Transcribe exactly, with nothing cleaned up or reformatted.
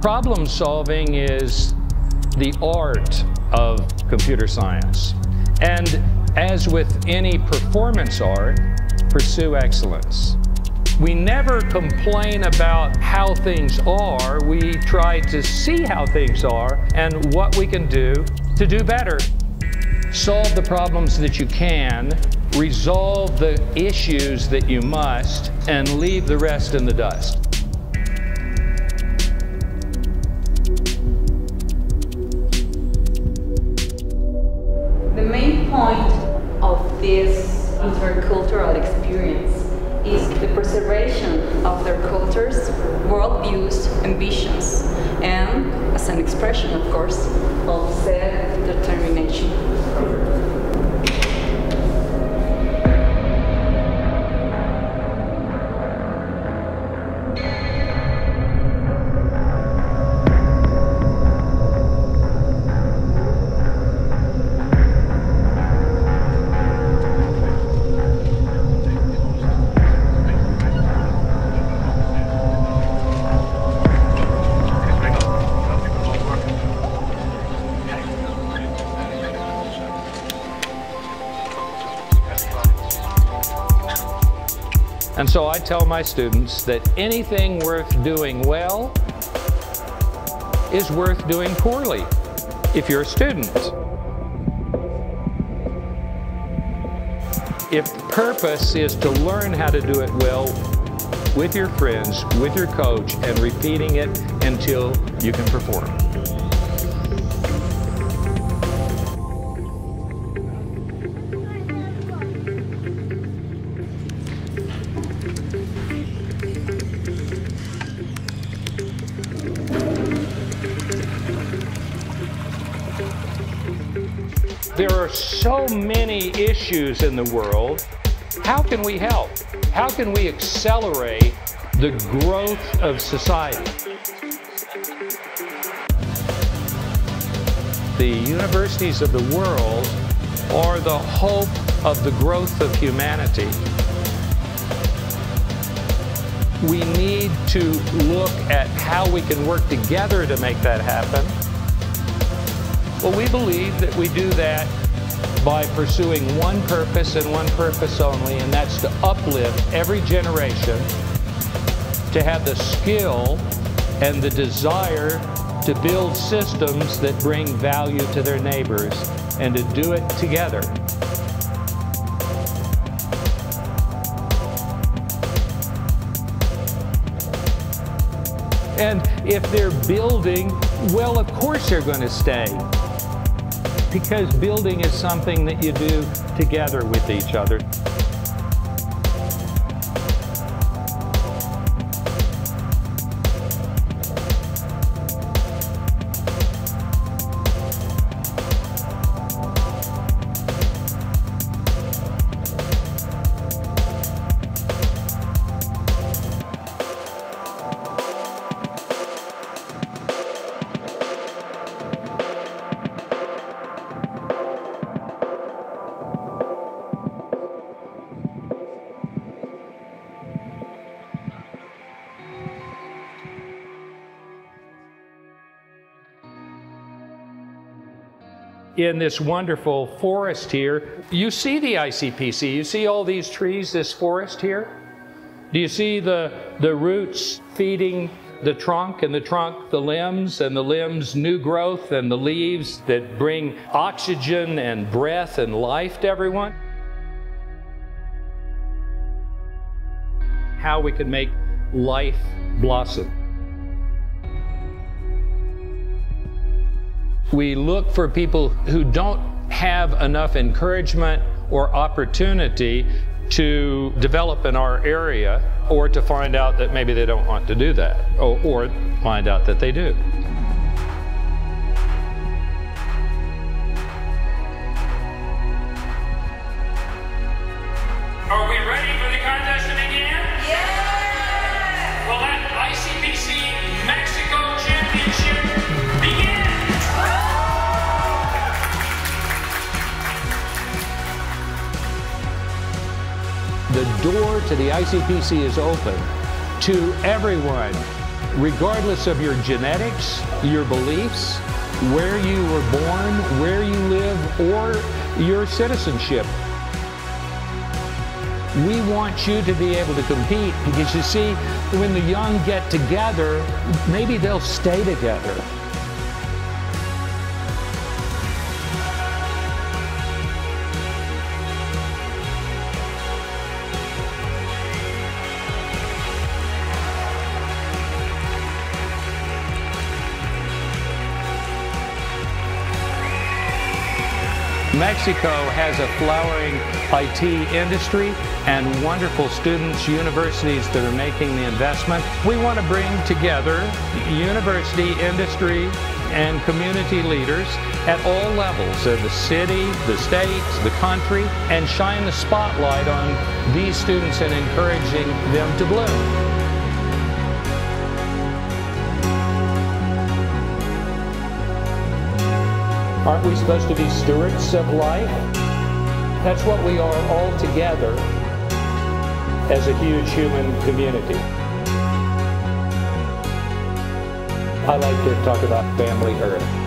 Problem solving is the art of computer science. And as with any performance art, pursue excellence. We never complain about how things are. We try to see how things are and what we can do to do better. Solve the problems that you can, resolve the issues that you must, and leave the rest in the dust. The main point of this intercultural experience is the preservation of their cultures, worldviews, ambitions, and, as an expression, of course, of self-determination. And so I tell my students that anything worth doing well is worth doing poorly, if you're a student. If purpose is to learn how to do it well with your friends, with your coach, and repeating it until you can perform. There are so many issues in the world. How can we help? How can we accelerate the growth of society? The universities of the world are the hope of the growth of humanity. We need to look at how we can work together to make that happen. Well, we believe that we do that by pursuing one purpose and one purpose only, and that's to uplift every generation, to have the skill and the desire to build systems that bring value to their neighbors, and to do it together. And if they're building, well, of course they're going to stay. Because building is something that you do together with each other. In this wonderful forest here, you see the I C P C. You see all these trees, this forest here? Do you see the, the roots feeding the trunk, and the trunk the limbs, and the limbs new growth, and the leaves that bring oxygen and breath and life to everyone? How we can make life blossom. We look for people who don't have enough encouragement or opportunity to develop in our area, or to find out that maybe they don't want to do that, or, or find out that they do. Are we ready for the contest to begin? Yeah! Well, that I C P C Mexico Championship begins! The door to the I C P C is open to everyone. regardless of your genetics, your beliefs, where you were born, where you live, or your citizenship. We want you to be able to compete because, you see, when the young get together, maybe they'll stay together. Mexico has a flowering I T industry and wonderful students, universities that are making the investment. We want to bring together university, industry, and community leaders at all levels of the city, the states, the country, and shine the spotlight on these students and encouraging them to bloom. Aren't we supposed to be stewards of life? That's what we are all together as a huge human community. I like to talk about Family Earth.